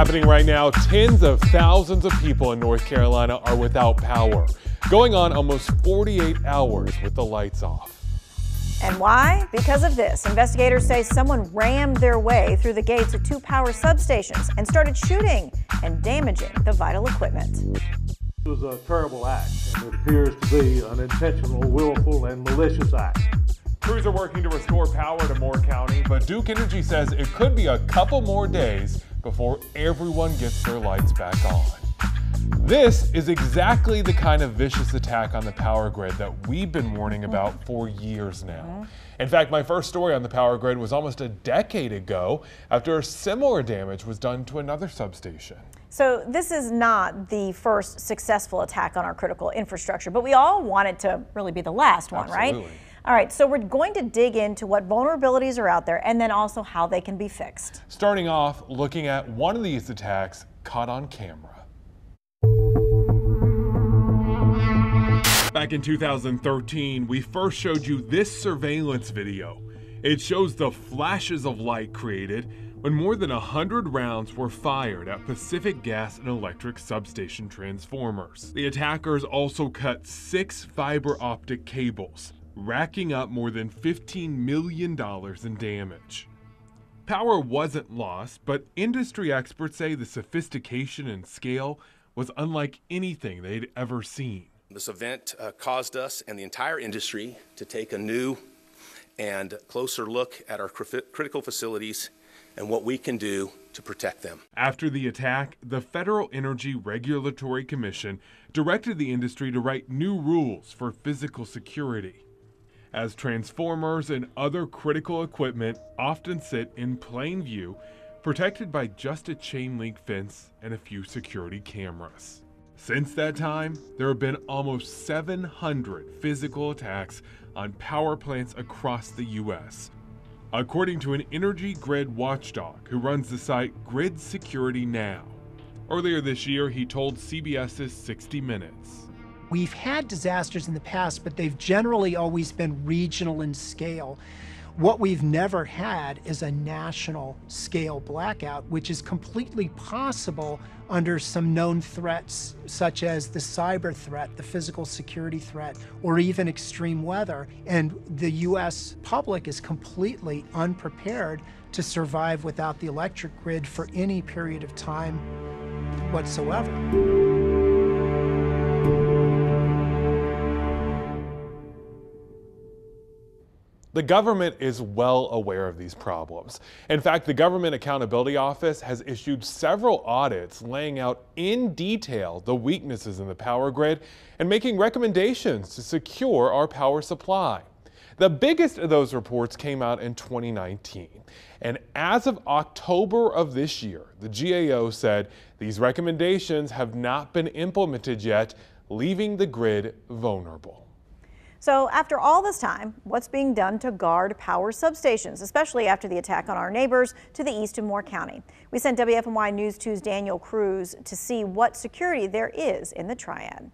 Happening right now, tens of thousands of people in North Carolina are without power, going on almost 48 hours with the lights off. And why? Because of this. Investigators say someone rammed their way through the gates of two power substations and started shooting and damaging the vital equipment. It was a terrible act, and it appears to be an intentional, willful, and malicious act. Crews are working to restore power to Moore County, but Duke Energy says it could be a couple more days before everyone gets their lights back on. This is exactly the kind of vicious attack on the power grid that we've been warning about for years now. In fact, my first story on the power grid was almost a decade ago after a similar damage was done to another substation. So this is not the first successful attack on our critical infrastructure, but we all want it to really be the last one, Absolutely. Right? All right, so we're going to dig into what vulnerabilities are out there and then also how they can be fixed. Starting off, looking at one of these attacks caught on camera. Back in 2013, we first showed you this surveillance video. It shows the flashes of light created when more than 100 rounds were fired at Pacific Gas and Electric substation transformers. The attackers also cut 6 fiber optic cables, racking up more than $15 million in damage. Power wasn't lost, but industry experts say the sophistication and scale was unlike anything they'd ever seen. This event caused us and the entire industry to take a new and closer look at our critical facilities and what we can do to protect them. After the attack, the Federal Energy Regulatory Commission directed the industry to write new rules for physical security, as transformers and other critical equipment often sit in plain view, protected by just a chain link fence and a few security cameras. Since that time, there have been almost 700 physical attacks on power plants across the U.S. According to an energy grid watchdog who runs the site Grid Security Now. Earlier this year, he told CBS's 60 Minutes. We've had disasters in the past, but they've generally always been regional in scale. What we've never had is a national scale blackout, which is completely possible under some known threats, such as the cyber threat, the physical security threat, or even extreme weather. And the U.S. public is completely unprepared to survive without the electric grid for any period of time whatsoever. The government is well aware of these problems. In fact, the Government Accountability Office has issued several audits laying out in detail the weaknesses in the power grid and making recommendations to secure our power supply. The biggest of those reports came out in 2019. And as of October of this year, the GAO said these recommendations have not been implemented yet, leaving the grid vulnerable. So after all this time, what's being done to guard power substations, especially after the attack on our neighbors to the east of Moore County? We sent WFMY News 2's Daniel Cruz to see what security there is in the triad.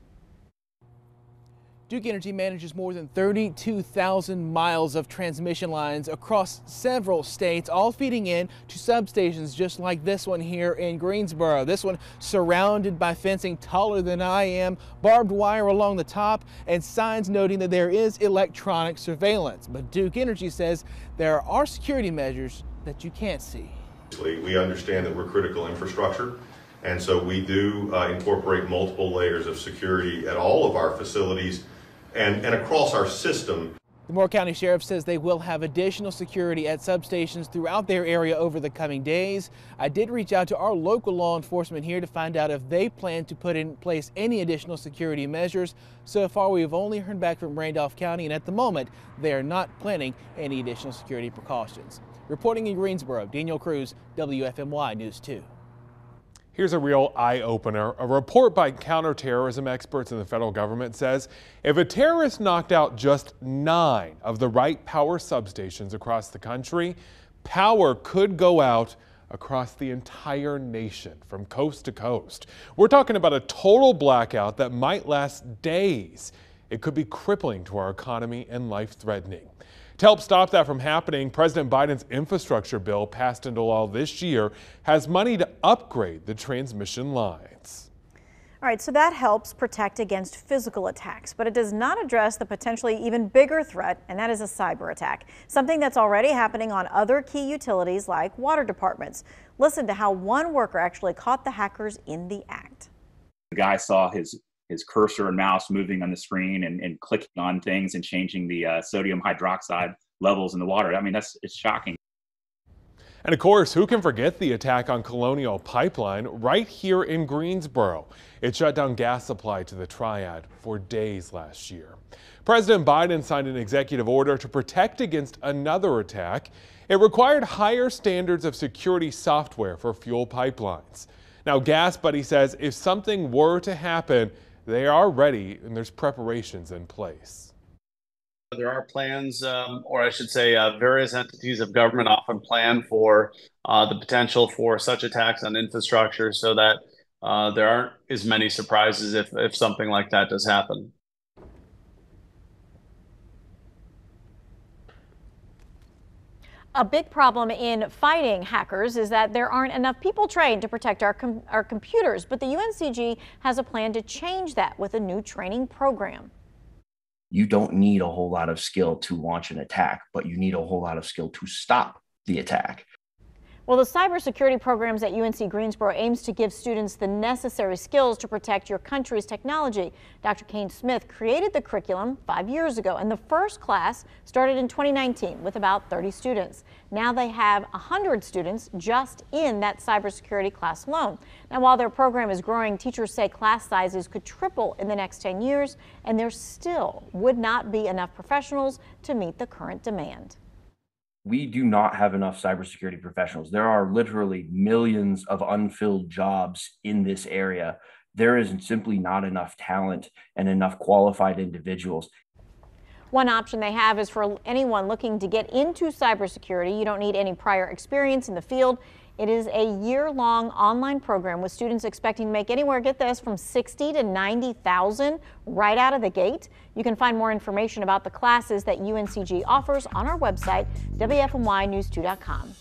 Duke Energy manages more than 32,000 miles of transmission lines across several states, all feeding in to substations just like this one here in Greensboro. This one surrounded by fencing taller than I am, barbed wire along the top, and signs noting that there is electronic surveillance. But Duke Energy says there are security measures that you can't see. We understand that we're critical infrastructure. And so we do incorporate multiple layers of security at all of our facilities and across our system. The Moore County Sheriff says they will have additional security at substations throughout their area over the coming days. I did reach out to our local law enforcement here to find out if they plan to put in place any additional security measures. So far, we've only heard back from Randolph County, and at the moment, they are not planning any additional security precautions. Reporting in Greensboro, Daniel Cruz, WFMY News 2. Here's a real eye-opener. A report by counterterrorism experts in the federal government says if a terrorist knocked out just 9 of the right power substations across the country, power could go out across the entire nation from coast to coast. We're talking about a total blackout that might last days. It could be crippling to our economy and life-threatening. To help stop that from happening, President Biden's infrastructure bill passed into law this year has money to upgrade the transmission lines. All right, so that helps protect against physical attacks, but it does not address the potentially even bigger threat, and that is a cyber attack, something that's already happening on other key utilities like water departments. Listen to how one worker actually caught the hackers in the act. The guy saw his cursor and mouse moving on the screen and clicking on things and changing the sodium hydroxide levels in the water. I mean, it's shocking. And of course, who can forget the attack on Colonial Pipeline right here in Greensboro? It shut down gas supply to the Triad for days last year. President Biden signed an executive order to protect against another attack. It required higher standards of security software for fuel pipelines. Now, Gas Buddy says if something were to happen, they are ready and there's preparations in place. There are plans, or I should say various entities of government often plan for the potential for such attacks on infrastructure so that there aren't as many surprises if something like that does happen. A big problem in fighting hackers is that there aren't enough people trained to protect our computers, but the UNCG has a plan to change that with a new training program. You don't need a whole lot of skill to launch an attack, but you need a whole lot of skill to stop the attack. Well, the cybersecurity programs at UNC Greensboro aims to give students the necessary skills to protect your country's technology. Dr. Kane Smith created the curriculum 5 years ago, and the first class started in 2019 with about 30 students. Now they have 100 students just in that cybersecurity class alone. Now, while their program is growing, teachers say class sizes could triple in the next 10 years, and there still would not be enough professionals to meet the current demand. We do not have enough cybersecurity professionals. There are literally millions of unfilled jobs in this area. There is simply not enough talent and enough qualified individuals. One option they have is for anyone looking to get into cybersecurity. You don't need any prior experience in the field. It is a year-long online program with students expecting to make anywhere, get this, from $60,000 to $90,000 right out of the gate. You can find more information about the classes that UNCG offers on our website, WFMYnews2.com.